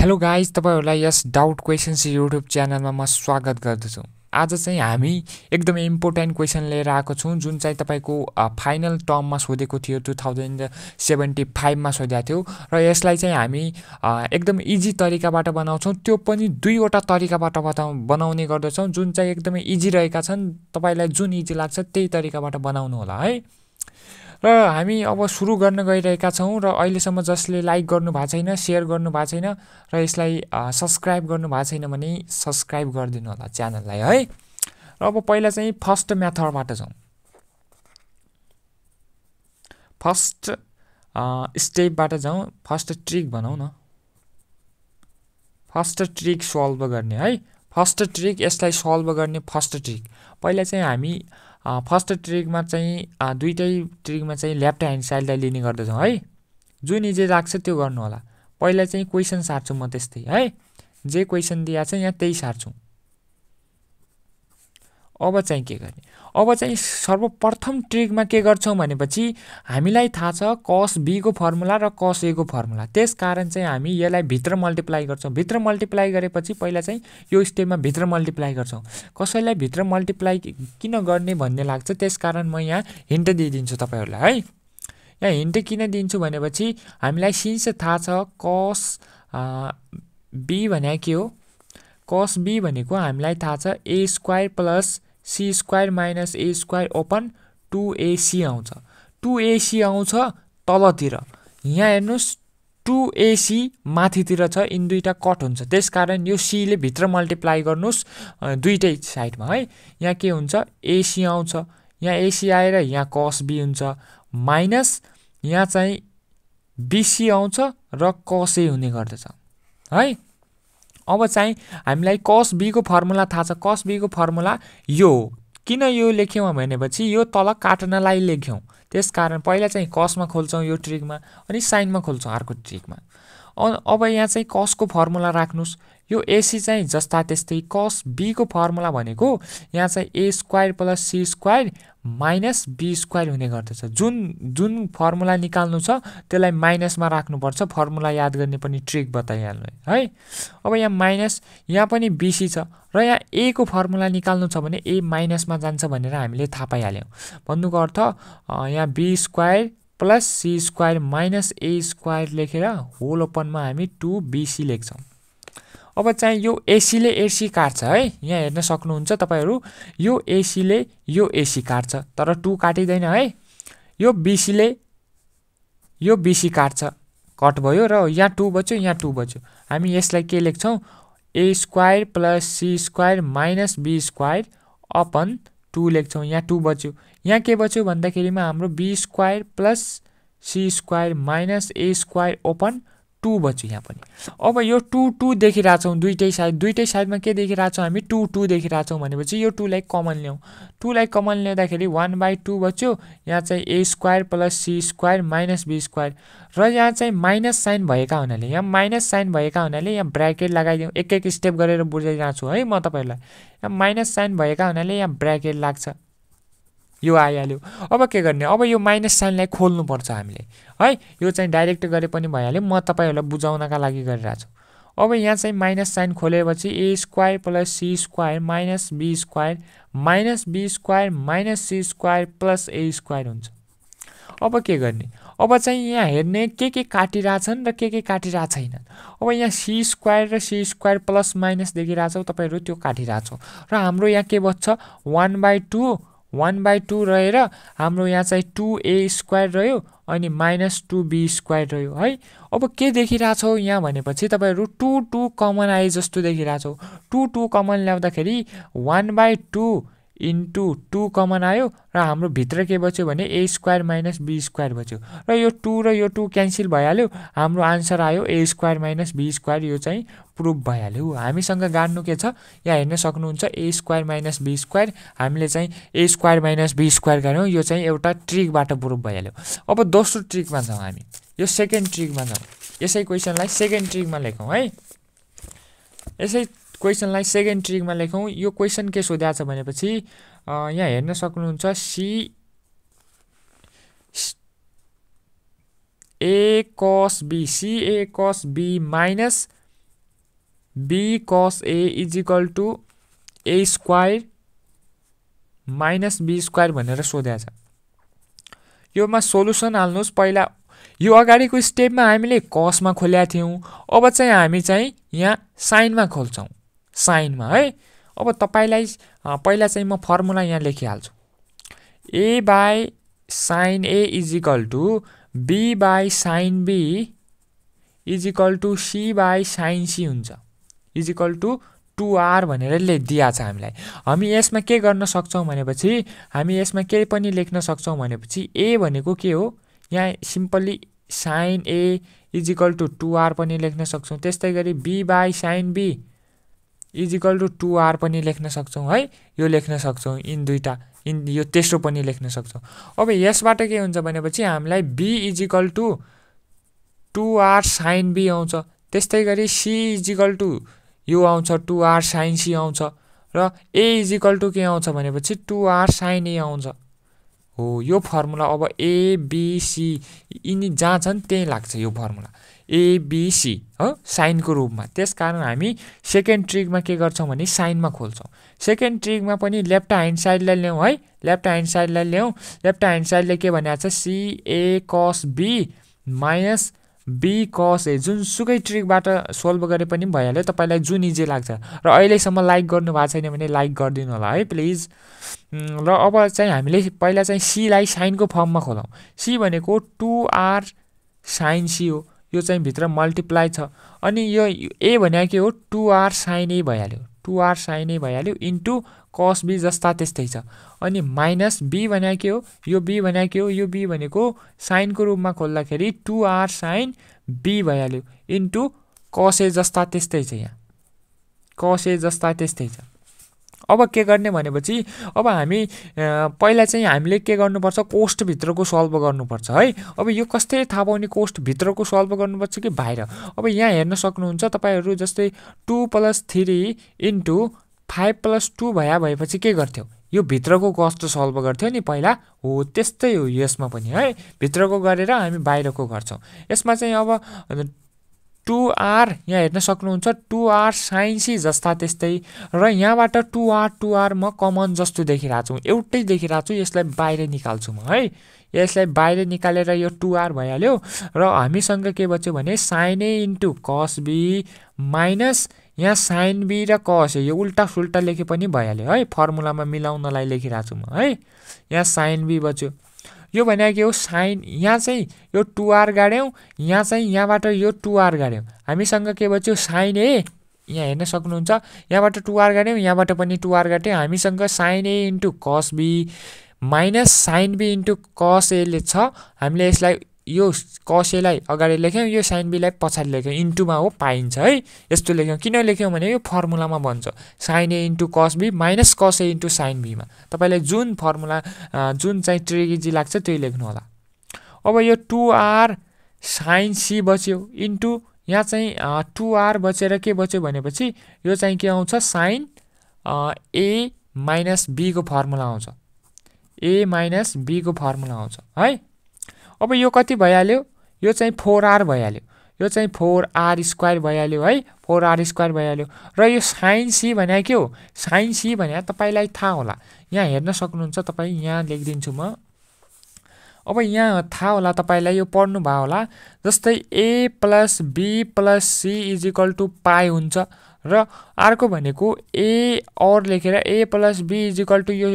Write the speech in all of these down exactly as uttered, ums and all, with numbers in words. Hello guys, तपाईहरुलाई यस doubt questions YouTube channel में म स्वागत गर्दछु। आज चाहिँ हामी एकदमै इम्पोर्टेन्ट क्वेशन लिएर आएको छौं जुन चाहिँ तपाईको फाइनल टर्म में सोधेको थियो, टू थाउजन्ड सेभेन्टी फाइभ मा सोधेको थियो र यसलाई चाहिँ हामी एकदम इजी तरिकाबाट बनाउँछौं। त्यो पनि दुईवटा तरिकाबाट बनाउने गर्दछौं जुन चाहिँ एकदमै इजी रहेका छन्। तपाईलाई जुन इजी लाग्छ त्यही तरिकाबाट बनाउनु होला है। र हामी अब सुरु गर्न गइरहेका छौं र अहिलेसम्म जसले लाइक गर्नु भएको छैन, शेयर गर्नु भएको छैन र यसलाई सब्स्क्राइब गर्नु भएको छैन भने सब्स्क्राइब गरिदिनु होला च्यानललाई है। र अब पहिला चाहिँ फर्स्ट मेथडबाट जाउँ। फर्स्ट स्टेपबाट जाउँ, फर्स्ट ट्रिक बनाऊ न, फर्स्ट ट्रिक सल्भ गर्ने है। फर्स्ट ट्रिक यसलाई सल्भ गर्ने फर्स्ट ट्रिक पहिला चाहिँ हामी फर्स्ट ट्रिक में चाह दुईटै ट्रिक में चाह लेफ्ट हैंड साइड लिने गर्दछौं हाई। जुन इजी लाग्छ त्यो गर्नु होला। पहिला चाहिँ क्वेशन सार्छु म त्यस्तै है, जे क्वेशन दिया छ यहाँ त्यही सार्छु। अब चाहिँ के गर्ने, अब चाहिँ सर्वप्रथम ट्रिक में के गर्छौं भनेपछि हामीलाई थाहा छ cos b को फर्मुला र cos a को फर्मुला, त्यसकारण चाहिँ हामी यसलाई भित्र मल्टिप्लाई गर्छौं। भित्र मल्टिप्लाई गरेपछि पहिला चाहिँ यो स्टेपमा भित्र मल्टिप्लाई गर्छौं। कसैलाई भित्र मल्टिप्लाई किन गर्ने भन्ने लाग्छ, त्यसकारण म यहाँ हिन्ट दिइदिन्छु तपाईहरुलाई है। यहाँ हिन्ट किन दिन्छु भनेपछि हामीलाई सिन्स थाहा छ cos b भने के हो, cos b भनेको हामीलाई थाहा छ a square plus c square minus a square upon two A C आउँछ। टू ए सी आउँछ तलतिर, यहाँ हेर्नुस् टू ए सी माथितिर छ, इन दुईटा कट हुन्छ त्यसकारण यो c ले भित्र मल्टिप्लाई गर्नुस् दुईटै साइडमा है। यहाँ के हुन्छ ए सी आउँछ, यहाँ ए सी आएर यहाँ cos b हुन्छ माइनस यहाँ चाहिँ बी सी आउँछ र cos a हुने गर्दछ है। अब चाहिँ हामीलाई cos b को फर्मुला थाहा छ। cos b को फर्मुला यो किन यो लेख्यौं भनेपछि यो तल काट्नलाई लेख्यौं, त्यसकारण पहिला चाहिँ cos मा खोल्छौं यो ट्रिकमा अनि sin मा खोल्छौं अर्को ट्रिकमा। अब यहाँ चाहिँ cos को फर्मुला राख्नुस्। यो ac चाहिँ जस्ता त्यस्तै, cos b को फर्मुला भनेको यहाँ चाहिँ a square plus c square minus b square हुने गर्दछ। जुन जुन फर्मुला निकाल्नु छ त्यसलाई माइनसमा राख्नुपर्छ, फर्मुला याद गर्ने पनि ट्रिक बताइहाल्नु है। अब यहाँ माइनस, यहाँ पनि bc छ र यहाँ a को फर्मुला निकाल्नु छ भने a माइनसमा जान्छ भनेर हामीले थाहा पाइहाल्यौं। भन्नुको अर्थ यहाँ b square plus c square minus a square लेखेर होल ओपनमा हामी टू बी सी लेख्छौं। अब चाहिँ यो ac ले ac काट्छ है, यहाँ हेर्न सक्नुहुन्छ तपाईहरु यो ac ले यो ac काट्छ तर टू काटिदैन है। यो bc ले यो bc काट्छ, कट भयो र यहाँ टू बच्यो, यहाँ टू बच्यो। हामी यसलाई के लेख्छौं, a square plus c square minus b square upon two लेख्छौं। यहाँ टू बच्यो, यहाँ के बच्यो भन्दाखेरिमा हाम्रो b square plus c square minus a square upon two बच्यो यहाँ पनि। अब यो टू टू देखिराछौं दुईटै साइड, दुईटै साइडमा के देखिराछौं हामी टू टू देखिराछौं भनेपछि यो टूलाई कमन ल्याउँ। टूलाई कमन ल्याउँदाखेरि वन बाई टू बच्यो, यहाँ चाहिँ A square plus C square minus B square र यहाँ चाहिँ माइनस साइन भएका हुनाले, यहाँ माइनस साइन भएका हुनाले यहाँ ब्राकेट लगाइदिउँ। एक एक स्टेप गरेर बुझाइरहेछु है म तपाईँहरूलाई। यहाँ माइनस साइन भएका हुनाले यहाँ ब्राकेट लाग्छ, यो आइहाल्यो। अब के गर्ने, अब यो माइनस साइनलाई खोल्नुपर्छ हामीले है। यो चाहिँ डाइरेक्ट गरे पनि भइहाल्यो, म तपाईहरुलाई बुझाउनका लागि गरिरहेछु। अब यहाँ चाहिँ माइनस साइन खोलेपछि A square plus C square minus B square minus B square minus C square plus A square हुन्छ। अब के गर्ने, अब चाहिँ यहाँ हेर्ने के के काटिराछन् र के के काटिरा छैनन्। अब यहाँ सी स्क्वायर र सी स्क्वायर प्लस माइनस देखिराछौ तपाईहरु, त्यो काटिराछौ र हाम्रो यहाँ के बच्छ one by two one by two रहेर हाम्रो यहाँ चाहिँ टू ए स्क्वायर रह्यो अनि माइनस टू बी स्क्वायर रह्यो है। अब के देखिरहेछौ यहाँ भनेपछि तपाईहरु टू टू कमन आए जस्तो देखिरहेछौ। टू टू कमन ल्याउँदाखेरि one by two into two common आयो र हाम्रो भित्र के बच्यो भने A square minus B square बच्यो र यो टू र यो टू क्यान्सल भइहाल्यो। हाम्रो आन्सर आयो A square minus B square, यो चाहिँ प्रुफ भइहाल्यो। हामीसँग गाड्नु के छ, यहाँ हेर्न सक्नुहुन्छ A square minus B square, हामीले चाहिँ A square minus B square गऱ्यौँ। यो चाहिँ एउटा ट्रिकबाट प्रुफ भइहाल्यो। अब दोस्रो ट्रिकमा जाउँ हामी, यो सेकेन्ड ट्रिकमा जाउँ। यसै क्वेसनलाई सेकेन्ड ट्रिकमा लेखौँ है, यसै क्वेसनलाई सेकेन्ड ट्रिकमा लेखौँ। यो क्वेसन के सोधेको छ भनेपछि यहाँ हेर्न सक्नुहुन्छ c A cos be, C A cos be minus b cos a is equal to a square minus b square भनेर सोधेको छ। यो मा सोलुसन हाल्नुस्। पहिला यो अगाडिको स्टेपमा हामीले cos मा खोलेका थियौं, अब चाहिँ हामी चाहिँ यहाँ sin मा खोल्छौं, sin मा है। अब तपाईलाई पहिला चाहिँ म फर्मुला यहाँ लेखिहाल्छु, a by sin a is equal to b by sin b is equal to c by sin c हुन्छ, is equal to two R भनेर ले दिया छ हामीलाई। हामी यसमा के गर्न सक्छौं भनेपछि हामी यसमा के पनि लेख्न सक्छौं भनेपछि a भनेको के हो, यहाँ simply sin a is equal to two R पनि लेख्न सक्छौं। त्यस्तै गरी b by sin b is equal to two R पनि लेख्न सक्छौं है। यो लेख्न सक्छौं, इन दुईटा इन यो तेस्रो पनि लेख्न सक्छौं। अब यसबाट के हुन्छ भनेपछि हामीलाई b is equal to two R sin b आउँछ, त्यस्तै गरी c is equal to यो आउँछ टू आर sin c आउँछ, र a is equal to के आउँछ भनेपछि टू आर sin a आउँछ। हो, यो फर्मुला अब a b c यिनी जहाँ छन् त्यही लाग्छ यो फर्मुला a b c हो sin को रूपमा। त्यसकारण हामी सेकेन्ड ट्रिकमा के गर्छौं भने sin मा खोल्छौं। सेकेन्ड ट्रिकमा पनि लेफ्ट ह्यान्ड साइडलाई ल्याउँ है, लेफ्ट ह्यान्ड साइडलाई ल्याउँ। लेफ्ट ह्यान्ड साइडले के भनेको छ, c a cos b minus b cos a। जुन सुकै ट्रिकबाट सोल्भ गरे पनि भइहाल्यो, तपाईलाई जुन इजी लाग्छ। र अहिलेसम्म लाइक गर्नु भएको छैन भने लाइक गरिदिनु होला है प्लिज। र अब चाहिँ हामीले पहिला चाहिँ c लाई sin को फर्ममा खोलौँ। c भनेको टू आर sin c हो, यो चाहिँ भित्र मल्टिप्लाई छ। अनि यो a भनेको के हो, टू आर sin a भइहाल्यो, टू आर sin a भइहाल्यो इन्टु cos b जस्ता त्यस्तै छ। अनि माइनस b भने के हो, यो b भने के हो, यो b भनेको sin को रूपमा खोल्दाखेरि टू आर sin b भइहाल्यो इन्टु cos a जस्ता त्यस्तै छ, यहाँ cos a जस्ता त्यस्तै छ। अब के गर्ने भनेपछि अब हामी पहिला चाहिँ हामीले के गर्नुपर्छ, कोष्ट भित्रको सल्भ गर्नुपर्छ है। अब यो कसरी थाहा पाउने, कोष्ट भित्रको सल्भ गर्नुपर्छ कि बाहिर? अब यहाँ हेर्न सक्नुहुन्छ तपाईहरु, जस्तै two plus three into five plus two भया भएपछि के गर्थ्यौ, यो भित्रको कष्ट सल्भ गर्थ्यौ नि पहिला। हो, त्यस्तै हो यसमा पनि है, भित्रको गरेर हामी बाहिरको गर्छौं। यसमा चाहिँ अब टू आर यहाँ हेर्न सक्नुहुन्छ, टू आर sin c जस्ता त्यस्तै, र यहाँबाट टू आर टू आर म कमन जस्तो देखिराछु, एउटै देखिराछु। यसलाई बाहिर निकाल्छु म है, यसलाई बाहिर निकालेर यो टू आर भइहाल्यो। र हामीसँग के बच्यो भने sin a into cos b minus यहाँ sin b र cos a, यो उल्टा सुल्टा लेखे पनि भइहाल्यो है, फर्मुलामा मिलाउनलाई लेखिराछु म है। यहाँ sin b बच्यो, यो भने के हो sin, यहाँ चाहिँ यो टू आर गाड्यौं, यहाँ चाहिँ यहाँबाट यो टू आर गाड्यौं। हामीसँग के बच्यो sin a, यहाँ हेर्न सक्नुहुन्छ, यहाँबाट टू आर गाड्यौं, यहाँबाट पनि टू आर गाड्यौं। हामीसँग sin a into cos b minus sin b into cos a ले छ। हामीले यसलाई यो cos a लाई अगाडि लेख्यौं, यो sin b लाई पछाडि लेख्यौं, इन्टु मा हो पाइन्छ है। यस्तो लेख्यौं, किन लेख्यौं भने यो फर्मुलामा भन्छ sin a into cos b minus cos a into sin b मा। तपाईलाई जुन फर्मुला जुन चाहिँ ट्रिगिजी लाग्छ त्यही लेख्नु होला। अब यो टू आर sin c बच्यो इन्टु यहाँ चाहिँ टू आर बचेर के बच्यो भनेपछि यो चाहिँ के आउँछ, sin a माइनस b को फर्मुला आउँछ, a माइनस b को फर्मुला आउँछ है। अब यो कति भइहाल्यो, यो चाहिँ फोर आर भइहाल्यो, यो चाहिँ फोर आर स्क्वायर भइहाल्यो है, फोर आर स्क्वायर भइहाल्यो। र यो sin c भने के हो, sin c भने तपाईलाई थाहा होला, यहाँ हेर्न सक्नुहुन्छ तपाई, यहाँ लेखिदिन्छु म। अब यहाँ थाहा होला तपाईलाई, यो पढ्नु भयो होला, जस्तै a plus b plus c is equal to pi हुन्छ। र अर्को भनेको a और लेखेर a plus b is equal to यो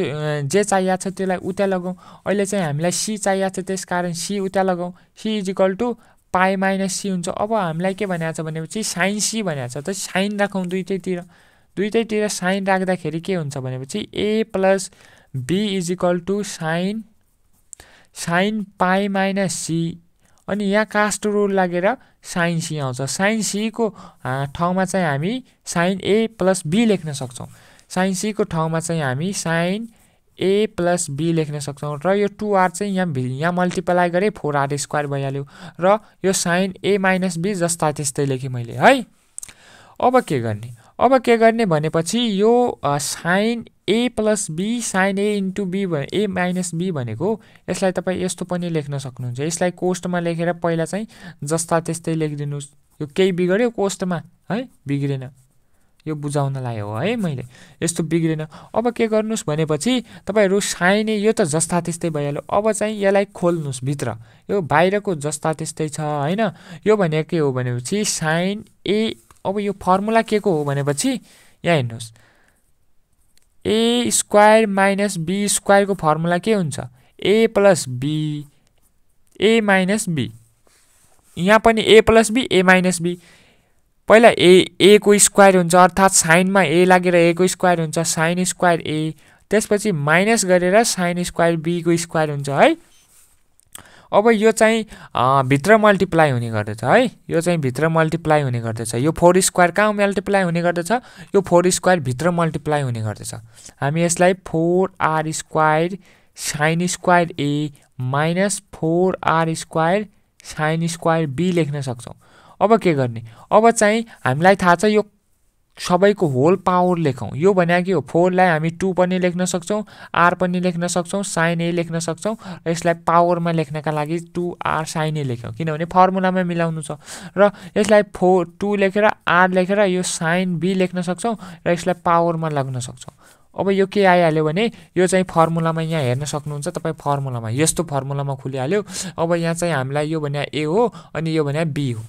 जे चाहिएको छ त्यसलाई उता लगाउँ। अहिले चाहिँ हामीलाई c चाहिएको छ, त्यसकारण c उता लगाउँ, c is equal to pi minus c हुन्छ। अब हामीलाई के भनेको छ भनेपछि sin c भनेको छ, त sin राखौँ दुईटैतिर, दुईटैतिर sin राख्दाखेरि के हुन्छ भनेपछि a plus b is equal to sin sin pi minus c। अनि यहाँ कास्ट रुल लागेर sin c आउँछ, sin c को ठाउँमा चाहिँ हामी sin a प्लस b लेख्न सक्छौं, sin c को ठाउँमा चाहिँ हामी sin a प्लस b लेख्न सक्छौं। र यो टू आर चाहिँ यहाँ यहाँ मल्टिप्लाई गरे फोर आर स्क्वायर भइहाल्यो, र यो sin a माइनस b जस्ता त्यस्तै लेखेँ मैले है। अब के गर्ने, अब के गर्ने भनेपछि यो sin a plus b sin a into b a minus b भनेको यसलाई तपाईँ यस्तो पनि लेख्न सक्नुहुन्छ। यसलाई कोष्टमा लेखेर पहिला चाहिँ जस्ता त्यस्तै लेखिदिनुस्, यो केही बिगड्यो कोष्टमा है, बिग्रेन। यो बुझाउनलाई हो है मैले। यस्तो बिग्रेन। अब के गर्नुस् भनेपछि तपाईहरु साइने यो त जस्ता त्यस्तै भइहाल्यो। अब चाहिँ यसलाई खोल्नुस् भित्र, यो बाहिरको जस्ता त्यस्तै छ हैन। यो भने के हो भनेपछि साइन ए। अब यो फर्मुला के को हो भनेपछि यहाँ हेर्नुस्, A square minus B square को फर्मुला के हुन्छ, A plus B A minus B. यहाँ पनि A plus B A minus B, पहिला ए ए को स्क्वायर हुन्छ अर्थात साइनमा ए लागेर ए को स्क्वायर हुन्छ साइन स्क्वायर ए, त्यसपछि माइनस गरेर साइन स्क्वायर बी को स्क्वायर हुन्छ है। अब यो चाहिँ भित्र मल्टिप्लाई हुने गर्दछ है, यो चाहिँ भित्र मल्टिप्लाई हुने गर्दछ। यो फोर स्क्वायर कहाँ मल्टिप्लाई हुने गर्दछ, यो फोर स्क्वायर भित्र मल्टिप्लाई हुने गर्दछ। हामी यसलाई four R square sine square A minus four R square sine square B लेख्न सक्छौं। अब के गर्ने, अब चाहिँ हामीलाई थाहा छ यो सबैको होल पावर लेखौं। यो भने के हो, फोर लाई हामी टू पनि लेख्न सक्छौं, आर पनि लेख्न सक्छौं, साइन ए लेख्न सक्छौं र यसलाई पावरमा लेख्नका लागि टू आर साइन ए लेख्यौं किनभने फर्मुलामा मिलाउनु छ। र यसलाई फोर टू लेखेर आर लेखेर यो साइन बी लेख्न सक्छौं र यसलाई पावरमा लाग्न सक्छौं। अब यो के आइहाल्यो भने यो चाहिँ फर्मुलामा यहाँ हेर्न सक्नुहुन्छ तपाई, फर्मुलामा यस्तो फर्मुलामा खुलिहाल्यो। अब यहाँ चाहिँ हामीलाई यो भने ए हो अनि यो भने बी हो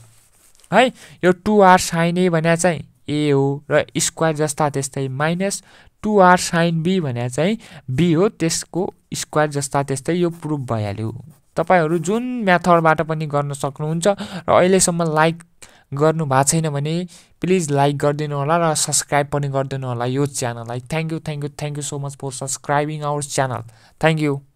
है। यो टू आर साइन ए भने चाहिँ ए हो र स्क्वायर जस्ता त्यस्तै minus two R sine B भने चाहिँ बी हो, त्यसको स्क्वायर जस्ता त्यस्तै यो प्रुफ भइहाल्यो। तपाईहरु जुन मेथडबाट पनि गर्न सक्नुहुन्छ र अहिलेसम्म लाइक गर्नु भएको छैन भने प्लिज लाइक गरिदिनु होला र सब्स्क्राइब पनि गरिदिनु होला यो च्यानललाई। Thank you thank you thank you so much for subscribing our channel. Thank you.